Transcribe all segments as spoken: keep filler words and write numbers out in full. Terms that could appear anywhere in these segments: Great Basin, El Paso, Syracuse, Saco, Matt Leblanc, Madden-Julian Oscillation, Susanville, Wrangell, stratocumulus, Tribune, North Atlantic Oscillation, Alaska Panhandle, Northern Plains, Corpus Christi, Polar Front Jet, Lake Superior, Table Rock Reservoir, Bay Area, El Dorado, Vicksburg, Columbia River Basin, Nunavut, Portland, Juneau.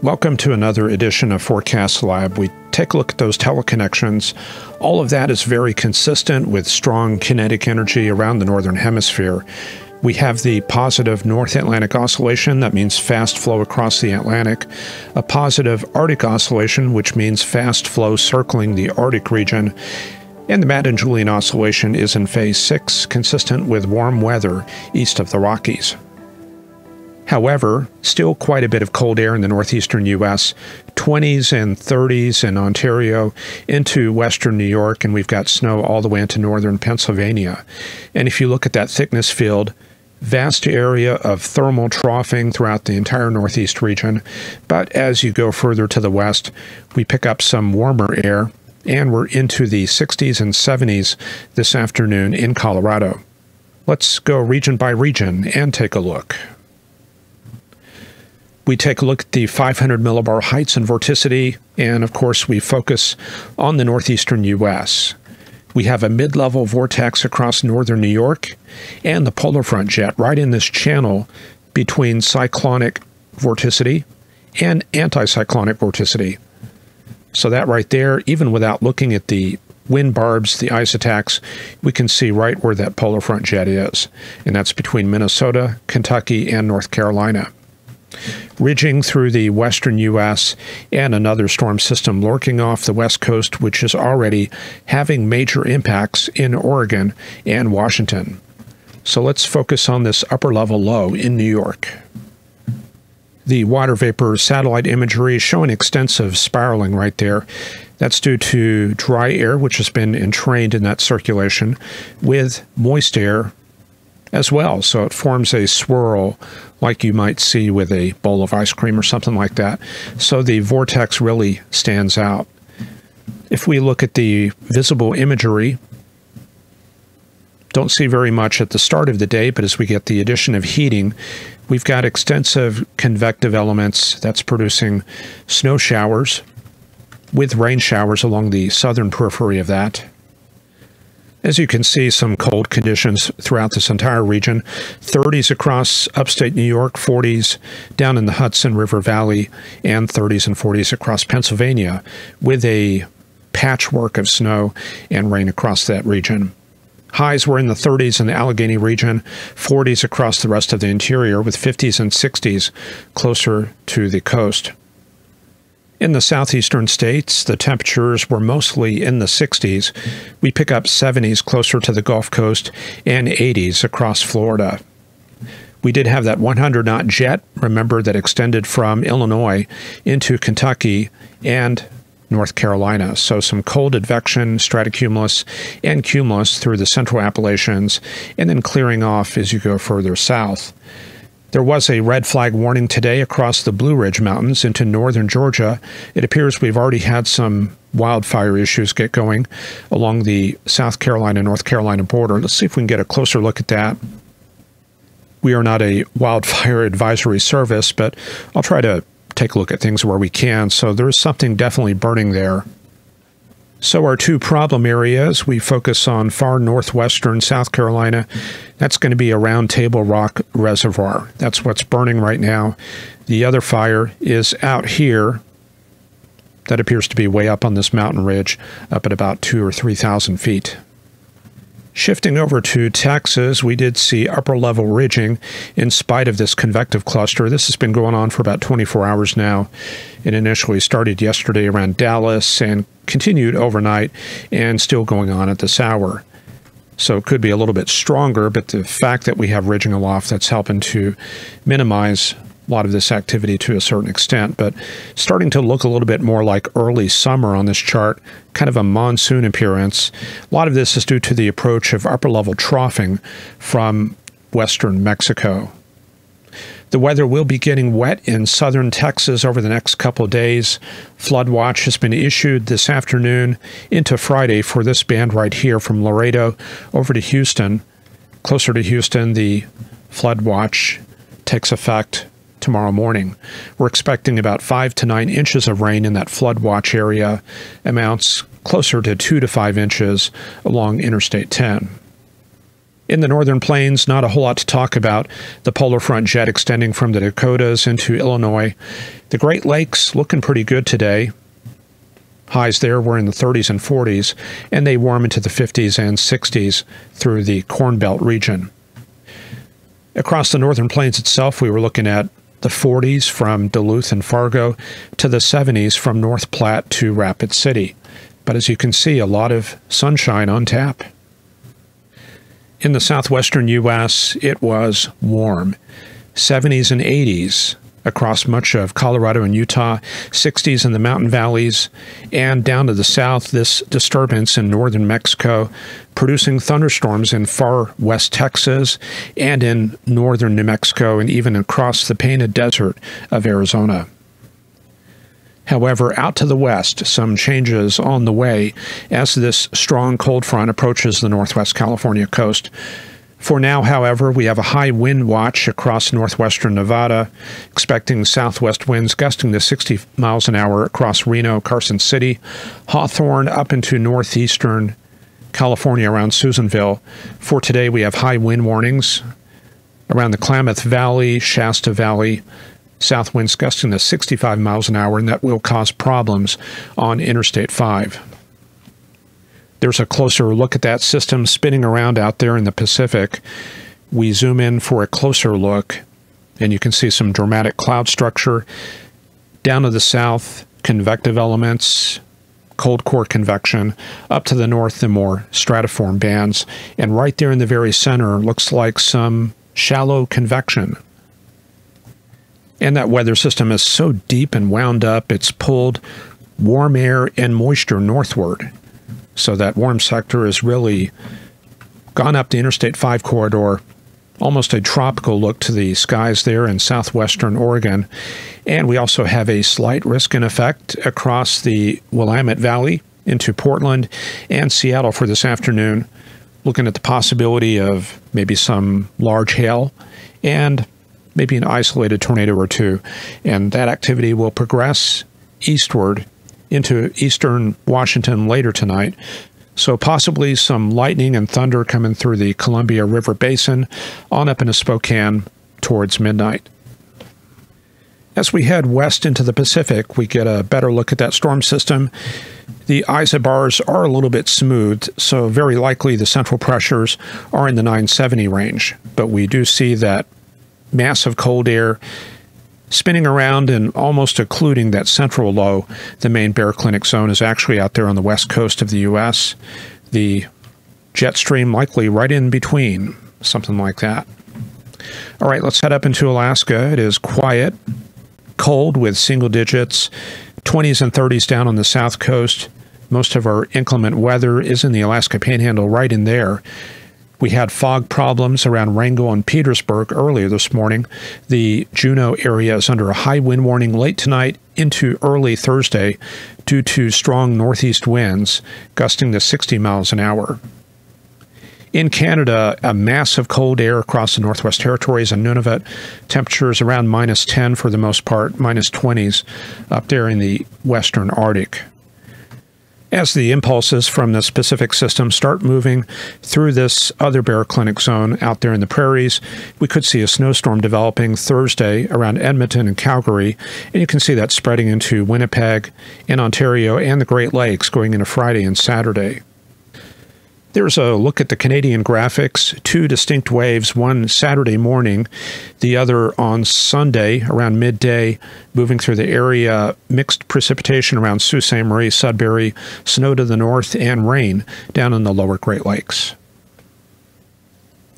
Welcome to another edition of Forecast Lab. We take a look at those teleconnections. All of that is very consistent with strong kinetic energy around the northern hemisphere. We have the positive North Atlantic Oscillation, that means fast flow across the Atlantic, a positive Arctic Oscillation, which means fast flow circling the Arctic region, and the Madden-Julian Oscillation is in phase six, consistent with warm weather east of the Rockies. However, still quite a bit of cold air in the northeastern U S, twenties and thirties in Ontario into western New York, and we've got snow all the way into northern Pennsylvania. And if you look at that thickness field, vast area of thermal troughing throughout the entire northeast region. But as you go further to the west, we pick up some warmer air, and we're into the sixties and seventies this afternoon in Colorado. Let's go region by region and take a look. We take a look at the five hundred millibar heights and vorticity, and of course we focus on the northeastern U S. We have a mid-level vortex across northern New York and the polar front jet right in this channel between cyclonic vorticity and anticyclonic vorticity. So that right there, even without looking at the wind barbs, the ice attacks, we can see right where that polar front jet is, and that's between Minnesota, Kentucky, and North Carolina. Ridging through the western U S and another storm system lurking off the west coast, which is already having major impacts in Oregon and Washington. So let's focus on this upper level low in New York. The water vapor satellite imagery is showing extensive spiraling right there. That's due to dry air, which has been entrained in that circulation, with moist air as well, so it forms a swirl like you might see with a bowl of ice cream or something like that. So the vortex really stands out. If we look at the visible imagery, don't see very much at the start of the day, but as we get the addition of heating, we've got extensive convective elements that's producing snow showers with rain showers along the southern periphery of that. As you can see, some cold conditions throughout this entire region. thirties across upstate New York, forties down in the Hudson River Valley, and thirties and forties across Pennsylvania, with a patchwork of snow and rain across that region. Highs were in the thirties in the Allegheny region, forties across the rest of the interior, with fifties and sixties closer to the coast. In the southeastern states, the temperatures were mostly in the sixties. We pick up seventies closer to the Gulf Coast and eighties across Florida. We did have that one hundred knot jet, remember, that extended from Illinois into Kentucky and North Carolina. So some cold advection, stratocumulus, and cumulus through the central Appalachians, and then clearing off as you go further south. There was a red flag warning today across the Blue Ridge Mountains into northern Georgia. It appears we've already had some wildfire issues get going along the South Carolina-North Carolina border. Let's see if we can get a closer look at that. We are not a wildfire advisory service, but I'll try to take a look at things where we can. So there is something definitely burning there. So our two problem areas, we focus on far northwestern South Carolina. That's going to be around Table Rock Reservoir. That's what's burning right now. The other fire is out here. That appears to be way up on this mountain ridge, up at about two or three thousand feet. Shifting over to Texas, we did see upper-level ridging in spite of this convective cluster. This has been going on for about twenty-four hours now. It initially started yesterday around Dallas and continued overnight and still going on at this hour. So it could be a little bit stronger, but the fact that we have ridging aloft, that's helping to minimize a lot of this activity to a certain extent, but starting to look a little bit more like early summer on this chart, kind of a monsoon appearance. A lot of this is due to the approach of upper-level troughing from western Mexico. The weather will be getting wet in southern Texas over the next couple of days. Flood watch has been issued this afternoon into Friday for this band right here from Laredo over to Houston. Closer to Houston, the flood watch takes effect tomorrow morning. We're expecting about five to nine inches of rain in that flood watch area, amounts closer to two to five inches along Interstate ten. In the northern plains, not a whole lot to talk about. The polar front jet extending from the Dakotas into Illinois. The Great Lakes looking pretty good today. Highs there were in the thirties and forties, and they warm into the fifties and sixties through the Corn Belt region. Across the northern plains itself, we were looking at the forties from Duluth and Fargo to the seventies from North Platte to Rapid City. But as you can see, a lot of sunshine on tap. In the southwestern U S, it was warm. seventies and eighties across much of Colorado and Utah, sixties in the mountain valleys, and down to the south, this disturbance in northern Mexico, producing thunderstorms in far west Texas and in northern New Mexico and even across the Painted Desert of Arizona. However, out to the west, some changes on the way as this strong cold front approaches the northwest California coast. For now, however, we have a high wind watch across northwestern Nevada, expecting southwest winds gusting to sixty miles an hour across Reno, Carson City, Hawthorne up into northeastern California around Susanville. For today, we have high wind warnings around the Klamath Valley, Shasta Valley, south winds gusting to sixty-five miles an hour, and that will cause problems on Interstate five. There's a closer look at that system spinning around out there in the Pacific. We zoom in for a closer look, and you can see some dramatic cloud structure. Down to the south, convective elements, cold core convection. Up to the north, the more stratiform bands. And right there in the very center looks like some shallow convection. And that weather system is so deep and wound up, it's pulled warm air and moisture northward. So that warm sector has really gone up the Interstate five corridor, almost a tropical look to the skies there in southwestern Oregon. And we also have a slight risk in effect across the Willamette Valley into Portland and Seattle for this afternoon, looking at the possibility of maybe some large hail and maybe an isolated tornado or two, and that activity will progress eastward into eastern Washington later tonight. So possibly some lightning and thunder coming through the Columbia River Basin on up into Spokane towards midnight. As we head west into the Pacific, we get a better look at that storm system. The isobars are a little bit smooth, so very likely the central pressures are in the nine seventy range, but we do see that massive cold air spinning around and almost occluding that central low. The main Bear Clinic zone is actually out there on the west coast of the U S. The jet stream likely right in between, something like that. All right, let's head up into Alaska. It is quiet, cold with single digits, twenties and thirties down on the south coast. Most of our inclement weather is in the Alaska Panhandle right in there. We had fog problems around Wrangell and Petersburg earlier this morning. The Juneau area is under a high wind warning late tonight into early Thursday due to strong northeast winds gusting to sixty miles an hour. In Canada, a mass of cold air across the Northwest Territories and Nunavut. Temperatures around minus ten for the most part, minus twenties up there in the western Arctic. As the impulses from this Pacific system start moving through this other Bear Clinic zone out there in the prairies, we could see a snowstorm developing Thursday around Edmonton and Calgary, and you can see that spreading into Winnipeg and Ontario and the Great Lakes going into Friday and Saturday. There's a look at the Canadian graphics, two distinct waves, one Saturday morning, the other on Sunday around midday, moving through the area, mixed precipitation around Sault Ste. Marie, Sudbury, snow to the north, and rain down in the lower Great Lakes.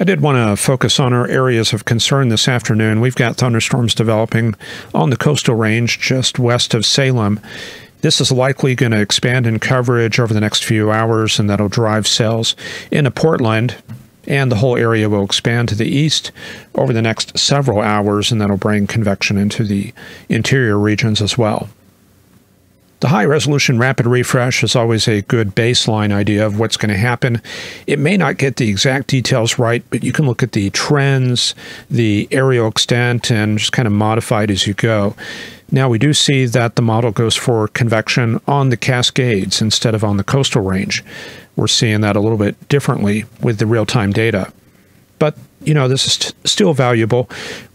I did want to focus on our areas of concern this afternoon. We've got thunderstorms developing on the coastal range just west of Salem. This is likely going to expand in coverage over the next few hours, and that'll drive sales into Portland, and the whole area will expand to the east over the next several hours, and that'll bring convection into the interior regions as well. The high-resolution rapid refresh is always a good baseline idea of what's going to happen. It may not get the exact details right, but you can look at the trends, the aerial extent, and just kind of modify it as you go. Now, we do see that the model goes for convection on the Cascades instead of on the coastal range. We're seeing that a little bit differently with the real-time data. but you know, this is st still valuable.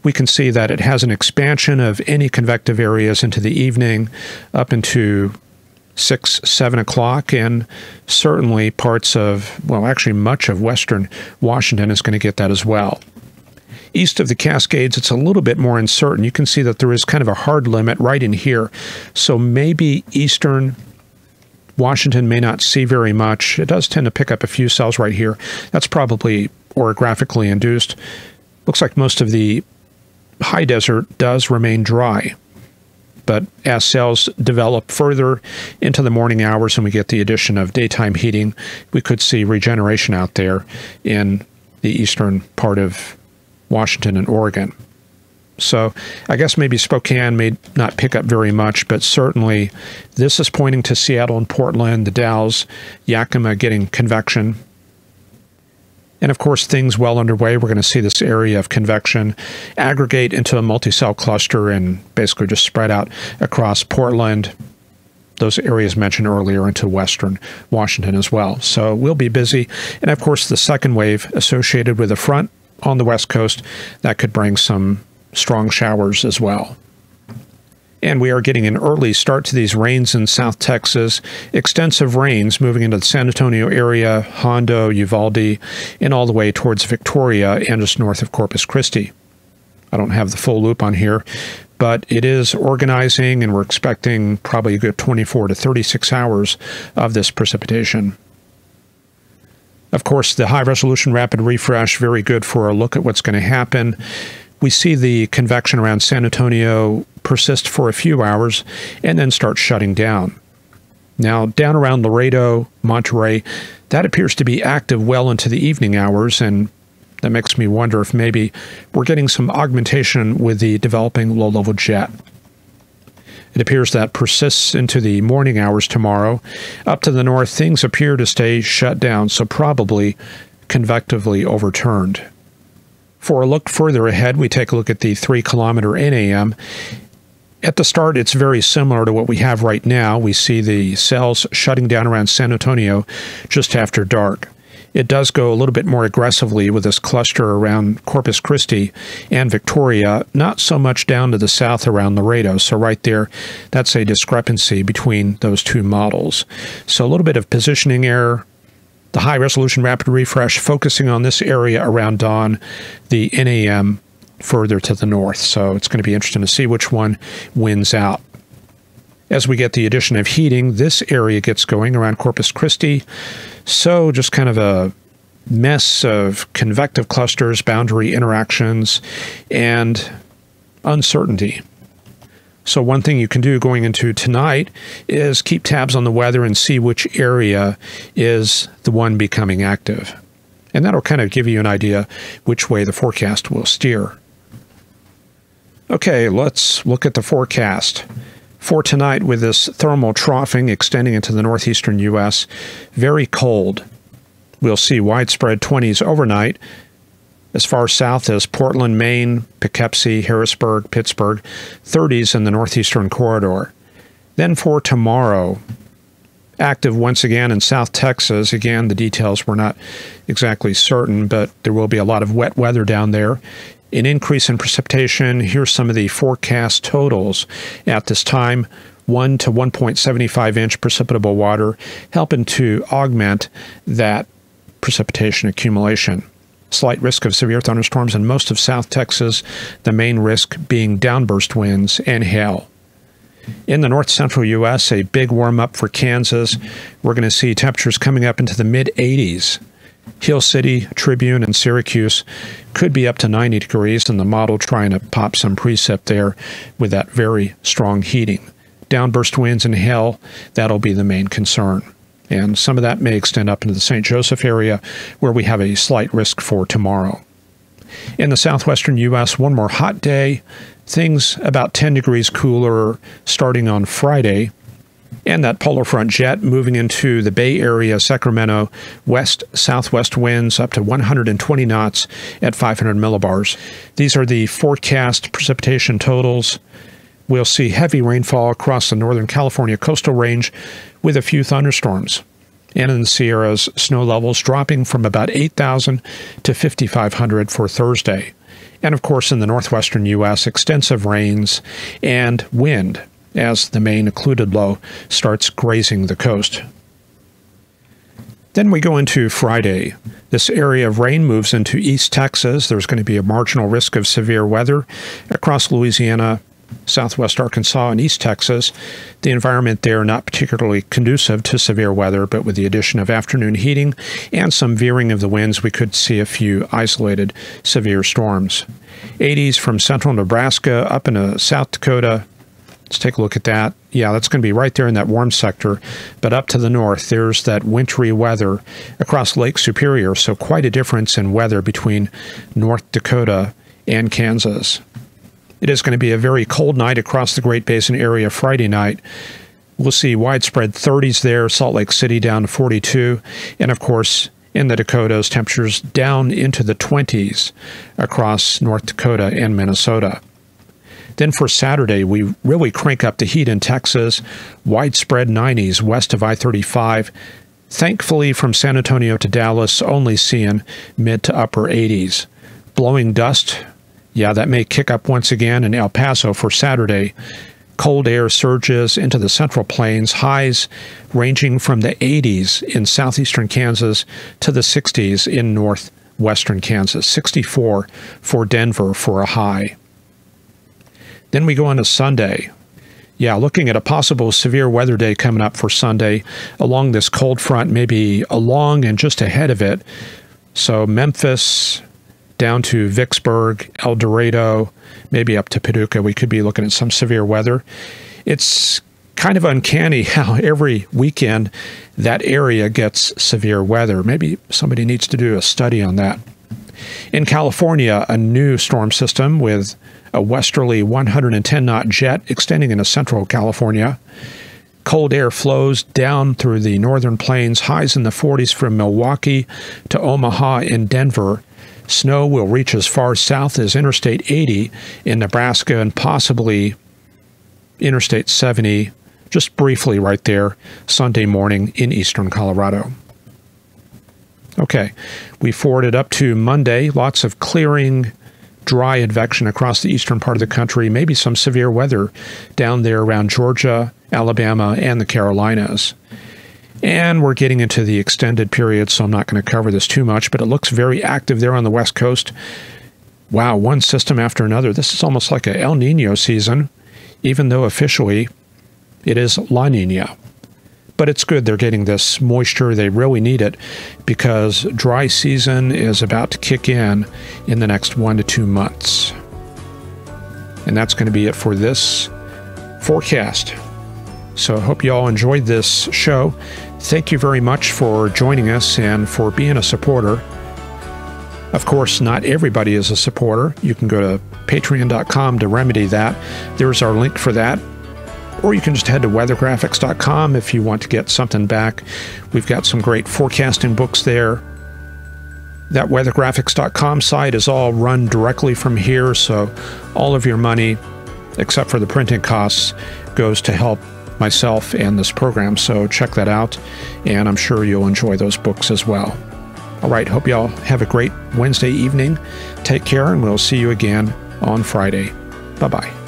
We can see that it has an expansion of any convective areas into the evening up into six, seven o'clock, and certainly parts of, well, actually much of western Washington is going to get that as well. East of the Cascades, it's a little bit more uncertain. You can see that there is kind of a hard limit right in here. So maybe eastern Washington may not see very much. It does tend to pick up a few cells right here. That's probably orographically induced. Looks like most of the high desert does remain dry. But as cells develop further into the morning hours and we get the addition of daytime heating, we could see regeneration out there in the eastern part of Washington and Oregon. So I guess maybe Spokane may not pick up very much, but certainly this is pointing to Seattle and Portland, the Dalles, Yakima getting convection. And of course, things well underway, we're going to see this area of convection aggregate into a multi-cell cluster and basically just spread out across Portland, those areas mentioned earlier, into western Washington as well. So we'll be busy. And of course, the second wave associated with the front on the west coast, that could bring some strong showers as well. And we are getting an early start to these rains in South Texas. Extensive rains moving into the San Antonio area, Hondo, Uvalde, and all the way towards Victoria and just north of Corpus Christi. I don't have the full loop on here, but it is organizing, and we're expecting probably a good twenty-four to thirty-six hours of this precipitation. Of course, the high-resolution rapid refresh, very good for a look at what's going to happen. We see the convection around San Antonio persist for a few hours and then start shutting down. Now, down around Laredo, Monterey, that appears to be active well into the evening hours, and that makes me wonder if maybe we're getting some augmentation with the developing low-level jet. It appears that persists into the morning hours tomorrow. Up to the north, things appear to stay shut down, so probably convectively overturned. For a look further ahead, we take a look at the three kilometer N A M. At the start, it's very similar to what we have right now. We see the cells shutting down around San Antonio just after dark. It does go a little bit more aggressively with this cluster around Corpus Christi and Victoria, not so much down to the south around Laredo. So right there, that's a discrepancy between those two models. So a little bit of positioning error. The high-resolution rapid refresh focusing on this area around dawn, the N A M further to the north. So it's going to be interesting to see which one wins out. As we get the addition of heating, this area gets going around Corpus Christi. So just kind of a mess of convective clusters, boundary interactions, and uncertainty. So one thing you can do going into tonight is keep tabs on the weather and see which area is the one becoming active. And that'll kind of give you an idea which way the forecast will steer. Okay, let's look at the forecast for tonight with this thermal troughing extending into the northeastern U S Very cold. We'll see widespread twenties overnight as far south as Portland, Maine, Poughkeepsie, Harrisburg, Pittsburgh, thirties in the northeastern corridor. Then for tomorrow, active once again in South Texas. Again, the details were not exactly certain, but there will be a lot of wet weather down there. An increase in precipitation. Here's some of the forecast totals at this time. one to one point seven five inch precipitable water, helping to augment that precipitation accumulation. Slight risk of severe thunderstorms in most of South Texas, the main risk being downburst winds and hail. In the north-central U S, a big warm-up for Kansas. We're going to see temperatures coming up into the mid eighties. Hill City, Tribune, and Syracuse could be up to ninety degrees, and the model trying to pop some precip there with that very strong heating. Downburst winds and hail, that'll be the main concern. And some of that may extend up into the Saint Joseph area, where we have a slight risk for tomorrow. In the southwestern U S, one more hot day. Things about ten degrees cooler starting on Friday. And that polar front jet moving into the Bay Area, Sacramento, west-southwest winds up to one hundred twenty knots at five hundred millibars. These are the forecast precipitation totals. We'll see heavy rainfall across the northern California coastal range with a few thunderstorms. and in the Sierras, snow levels dropping from about eight thousand to fifty-five hundred for Thursday. And of course, in the northwestern U S, extensive rains and wind as the main occluded low starts grazing the coast. Then we go into Friday. This area of rain moves into East Texas. There's going to be a marginal risk of severe weather across Louisiana, southwest Arkansas, and East Texas. The environment there not particularly conducive to severe weather, but with the addition of afternoon heating and some veering of the winds, we could see a few isolated severe storms. eighties from central Nebraska up into South Dakota. Let's take a look at that. Yeah, that's going to be right there in that warm sector. But up to the north, there's that wintry weather across Lake Superior. So quite a difference in weather between North Dakota and Kansas. It is going to be a very cold night across the Great Basin area Friday night. We'll see widespread thirties there, Salt Lake City down to forty-two. And of course, in the Dakotas, temperatures down into the twenties across North Dakota and Minnesota. Then for Saturday, we really crank up the heat in Texas, widespread nineties west of I thirty-five. Thankfully, from San Antonio to Dallas, only seeing mid to upper eighties. Blowing dust, yeah, that may kick up once again in El Paso for Saturday. Cold air surges into the central plains, highs ranging from the eighties in southeastern Kansas to the sixties in northwestern Kansas, sixty-four for Denver for a high. Then we go on to Sunday. Yeah, looking at a possible severe weather day coming up for Sunday along this cold front, maybe along and just ahead of it. So Memphis down to Vicksburg, El Dorado, maybe up to Paducah, we could be looking at some severe weather. It's kind of uncanny how every weekend that area gets severe weather. Maybe somebody needs to do a study on that. In California, a new storm system with a westerly one hundred ten knot jet extending into central California. Cold air flows down through the northern plains, highs in the forties from Milwaukee to Omaha and Denver. Snow will reach as far south as Interstate eighty in Nebraska and possibly Interstate seventy, just briefly right there, Sunday morning in eastern Colorado. Okay, we forwarded up to Monday. Lots of clearing, dry advection across the eastern part of the country, maybe some severe weather down there around Georgia, Alabama, and the Carolinas. And we're getting into the extended period, so I'm not going to cover this too much, but it looks very active there on the West Coast. Wow, one system after another. This is almost like an El Nino season, even though officially it is La Nina. But it's good they're getting this moisture. They really need it because dry season is about to kick in in the next one to two months. And that's going to be it for this forecast. So I hope you all enjoyed this show. Thank you very much for joining us and for being a supporter. Of course, not everybody is a supporter. You can go to patreon dot com to remedy that. There's our link for that. Or you can just head to weather graphics dot com if you want to get something back. We've got some great forecasting books there. That weather graphics dot com site is all run directly from here, so all of your money, except for the printing costs, goes to help myself and this program. So check that out, and I'm sure you'll enjoy those books as well. All right, hope y'all have a great Wednesday evening. Take care, and we'll see you again on Friday. Bye-bye.